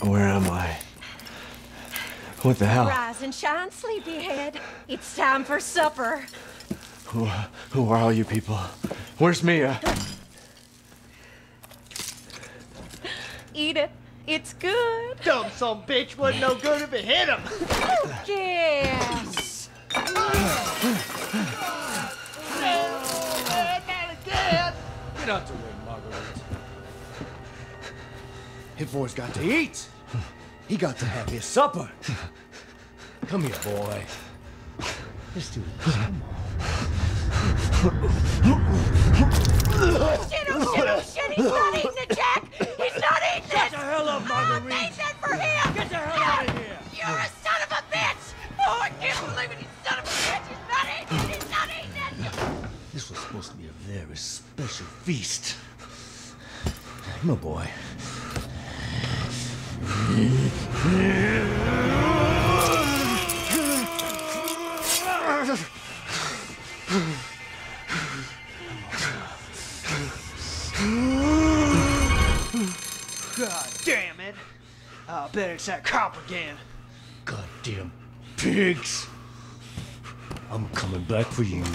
Where am I? What the hell? Rise and shine, sleepyhead. It's time for supper. Who are all you people? Where's Mia? Eat it. It's good. Dumb son of a bitch wasn't no good if it hit him. Oh, yes. Not again. Get out the way, Marguerite. Hitboy's got to eat. He got to have his supper. Come here, boy. Let's do this. Come on. Shit, oh, shit, oh, shit. He's not eating it, Jack. He's not eating it. Shut the hell up, Marguerite. I made that for him. Get the hell out of here. You're a son of a bitch. Oh, I can't believe it. He's son of a bitch. He's not eating it. He's not eating it. This was supposed to be a very special feast. Come on, boy. God damn it! I bet it's that cop again. Goddamn pigs! I'm coming back for you.